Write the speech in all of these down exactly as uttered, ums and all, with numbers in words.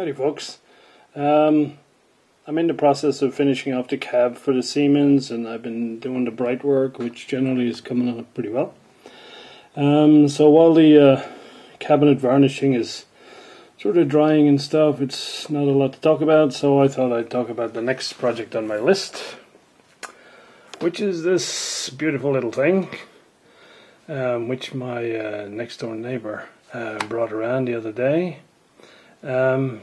Howdy folks. Um, I'm in the process of finishing off the cab for the Siemens, and I've been doing the bright work, which generally is coming out pretty well. Um, so while the uh, cabinet varnishing is sort of drying and stuff, it's not a lot to talk about, so I thought I'd talk about the next project on my list, which is this beautiful little thing, um, which my uh, next door neighbor uh, brought around the other day. Um,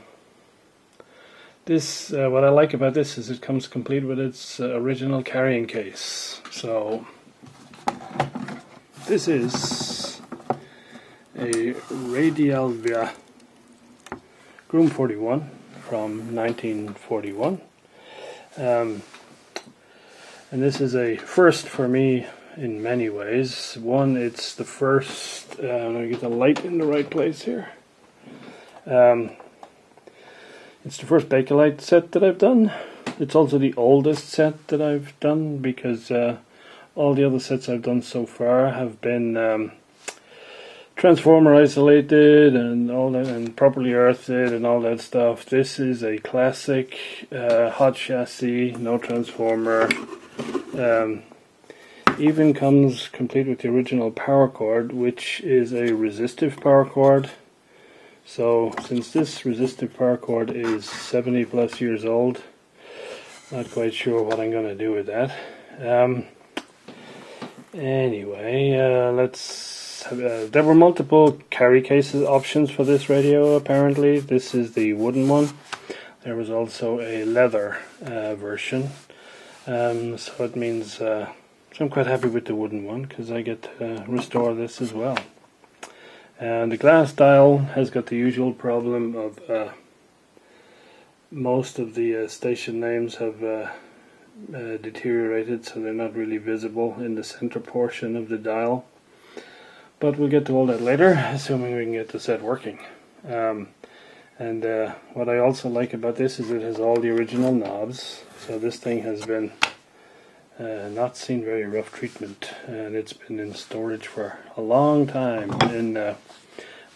this uh, what I like about this is it comes complete with its uh, original carrying case. So this is a Radialvia Groom forty-one from nineteen forty-one, um, and this is a first for me in many ways. One, it's the first. Uh, I'm gonna get the light in the right place here. Um, it's the first Bakelite set that I've done. It's also the oldest set that I've done, because uh, all the other sets I've done so far have been um, transformer isolated and all that, and properly earthed and all that stuff. This is a classic uh, hot chassis, no transformer. Um, even comes complete with the original power cord, which is a resistive power cord. So, since this resistive power cord is seventy plus years old, not quite sure what I'm going to do with that. Um, anyway, uh, let's. Have, uh, there were multiple carry cases options for this radio. Apparently, this is the wooden one. There was also a leather uh, version, um, so it means uh, so I'm quite happy with the wooden one, because I get to uh, restore this as well. And the glass dial has got the usual problem of uh, most of the uh, station names have uh, uh, deteriorated, so they're not really visible in the center portion of the dial. But we'll get to all that later, assuming we can get the set working. Um, and uh, what I also like about this is it has all the original knobs, so this thing has been Uh, not seen very rough treatment, and it's been in storage for a long time in uh,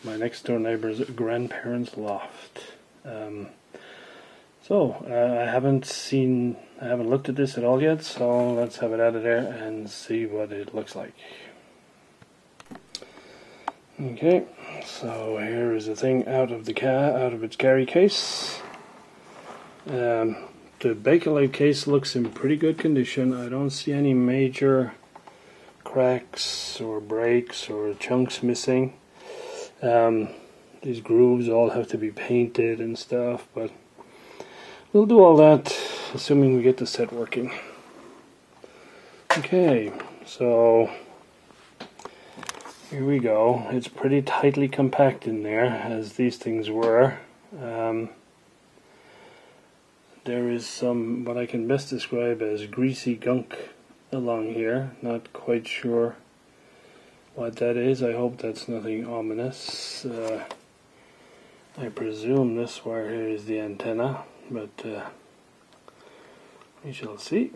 my next door neighbor's grandparents' loft. Um, so uh, I haven't seen, I haven't looked at this at all yet. So let's have it out of there and see what it looks like. Okay, so here is the thing out of the car, out of its carry case. Um, The Bakelite case looks in pretty good condition. I don't see any major cracks or breaks or chunks missing. Um, these grooves all have to be painted and stuff, but we'll do all that assuming we get the set working. Okay, so here we go. It's pretty tightly compact in there, as these things were. Um, There is some, what I can best describe as greasy gunk along here. Not quite sure what that is. I hope that's nothing ominous. Uh, I presume this wire here is the antenna, but uh, we shall see.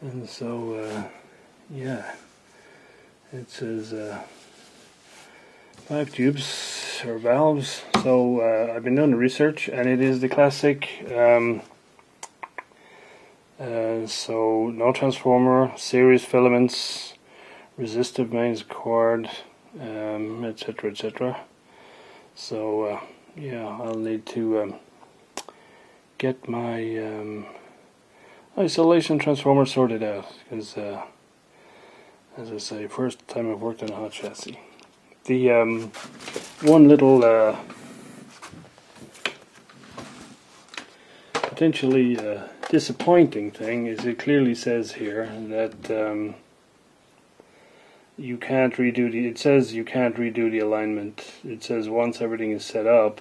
And so, uh, yeah, it says uh, five tubes. Or valves. So uh, I've been doing the research, and it is the classic. Um, uh, so no transformer, series filaments, resistive mains cord, um, et cetera, et cetera. So uh, yeah, I'll need to um, get my um, isolation transformer sorted out, because, uh, as I say, first time I've worked on a hot chassis. The um, one little uh, potentially uh, disappointing thing is it clearly says here that um, you can't redo the. It says you can't redo the alignment. It says once everything is set up,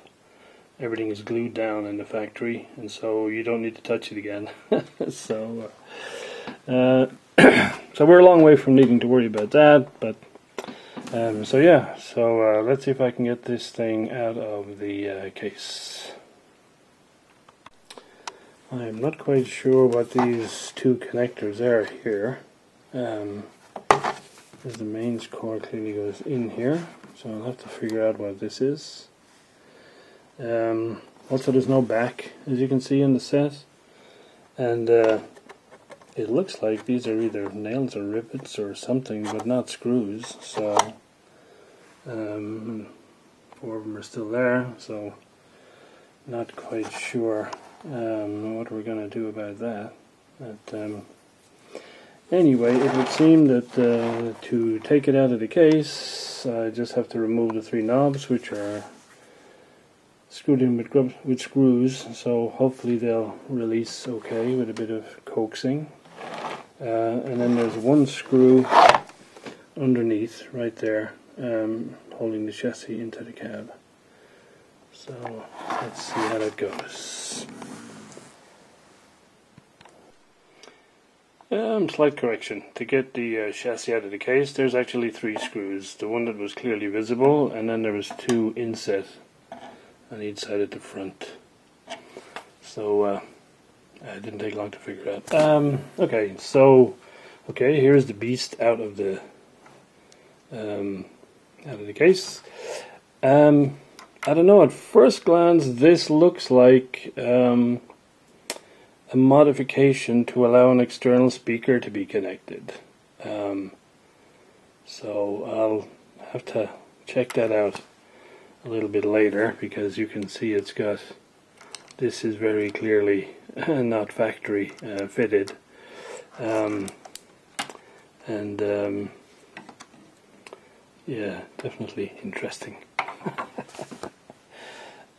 everything is glued down in the factory, and so you don't need to touch it again. so, uh, so we're a long way from needing to worry about that, but. Um, so yeah, so uh, let's see if I can get this thing out of the uh, case. I'm not quite sure what these two connectors are here. Um, the mains cord clearly goes in here, so I'll have to figure out what this is. Um, also, there's no back, as you can see in the set, and uh, it looks like these are either nails or rivets or something, but not screws. So um, four of them are still there, so not quite sure um, what we're going to do about that. But, um, anyway, it would seem that uh, to take it out of the case, I just have to remove the three knobs, which are screwed in with, grub with screws, so hopefully they'll release okay with a bit of coaxing. Uh, and then there's one screw underneath, right there, um, holding the chassis into the cab. So let's see how that goes. Um, slight correction. To get the uh, chassis out of the case, there's actually three screws. The one that was clearly visible, and then there was two inset on each side at the front. So uh, it didn't take long to figure out. Um, okay, so okay, here's the beast out of the um, out of the case. Um, I don't know. At first glance, this looks like. Um, A modification to allow an external speaker to be connected. Um, so I'll have to check that out a little bit later, because you can see it's got, this is very clearly not factory uh, fitted, um, and um, yeah, definitely interesting.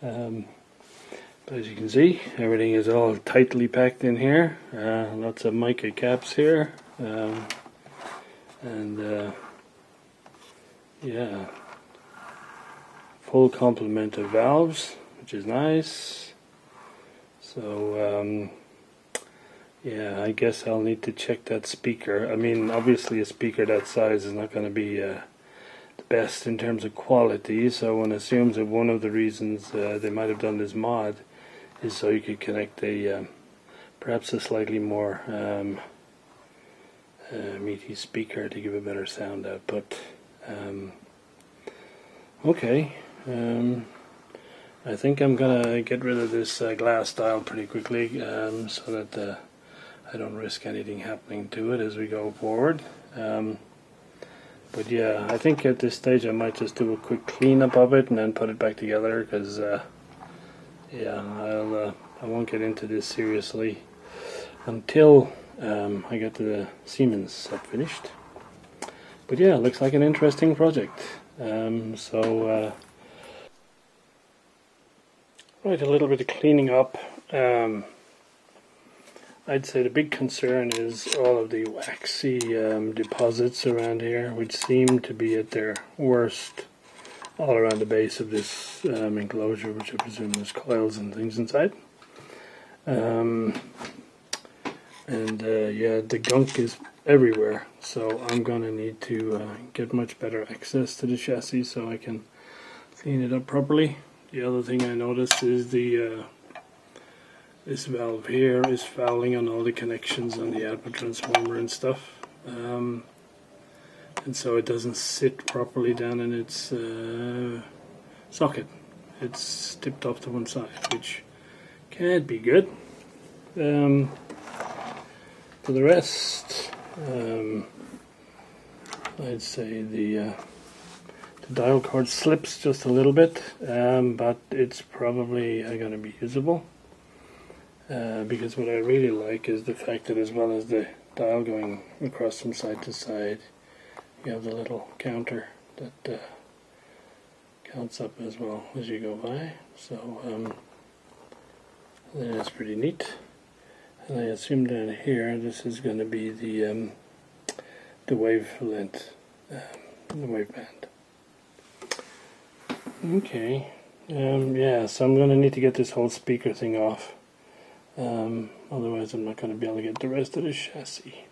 um, As you can see, everything is all tightly packed in here. Uh, lots of mica caps here, um, and uh, yeah, full complement of valves, which is nice. So um, yeah, I guess I'll need to check that speaker. I mean, obviously, a speaker that size is not going to be Uh, best in terms of quality, so one assumes that one of the reasons uh, they might have done this mod is so you could connect a um, perhaps a slightly more um, uh, meaty speaker to give a better sound output. Um, okay, um, I think I'm gonna get rid of this uh, glass dial pretty quickly, um, so that uh, I don't risk anything happening to it as we go forward. Um, But yeah, I think at this stage I might just do a quick cleanup of it and then put it back together, because uh, yeah, I'll uh, I won't get into this seriously until um, I get the Siemens set finished. But yeah, looks like an interesting project. Um, so uh, right, a little bit of cleaning up. Um, I'd say the big concern is all of the waxy um, deposits around here, which seem to be at their worst all around the base of this um, enclosure, which I presume there's coils and things inside. Um, and uh, yeah, the gunk is everywhere, so I'm going to need to uh, get much better access to the chassis so I can clean it up properly. The other thing I noticed is the uh, this valve here is fouling on all the connections on the output transformer and stuff, um, and so it doesn't sit properly down in its uh, socket. It's tipped off to one side, which can't be good. Um, for the rest, um, I'd say the, uh, the dial cord slips just a little bit, um, but it's probably uh, going to be usable. Uh, because what I really like is the fact that, as well as the dial going across from side to side, you have the little counter that uh, counts up as well as you go by. So um, that's pretty neat. And I assume down here this is going to be the um, the wavelength, um, the waveband. Okay. Um, yeah. So I'm going to need to get this whole speaker thing off. Um, otherwise I'm not going to be able to get the rest of the chassis.